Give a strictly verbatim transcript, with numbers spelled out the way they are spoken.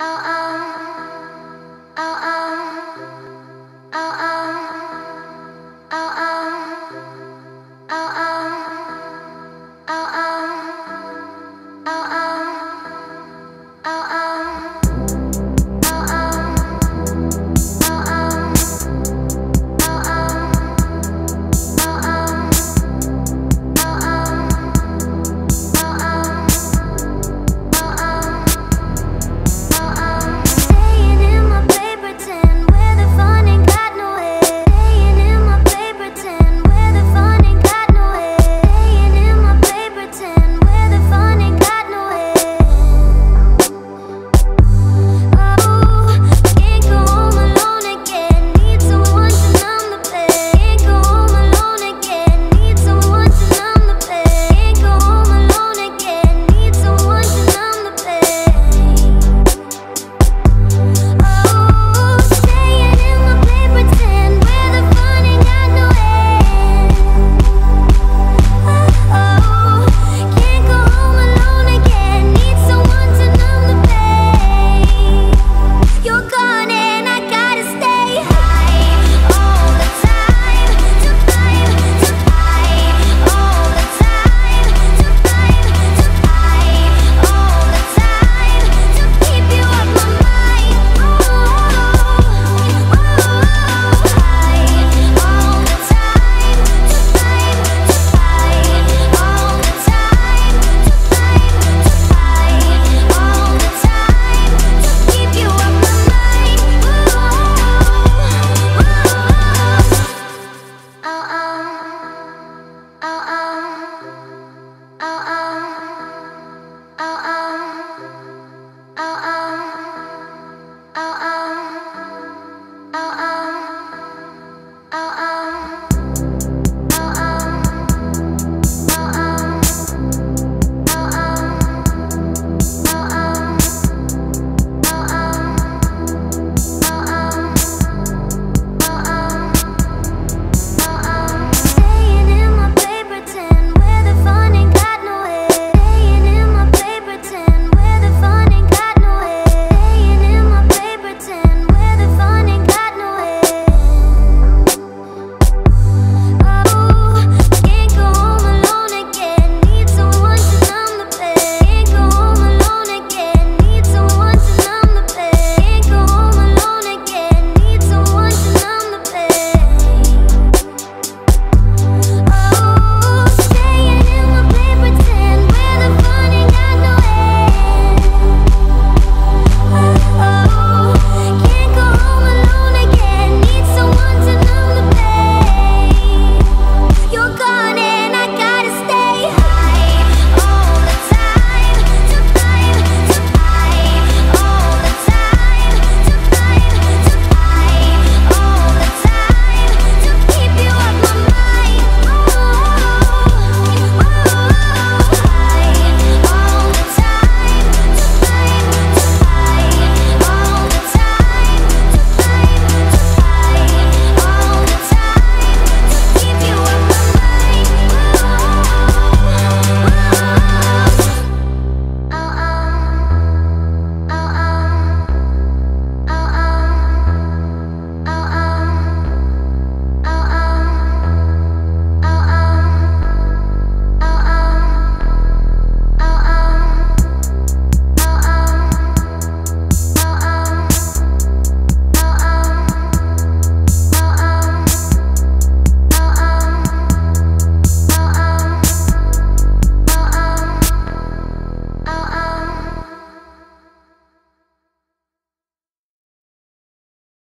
oh, oh.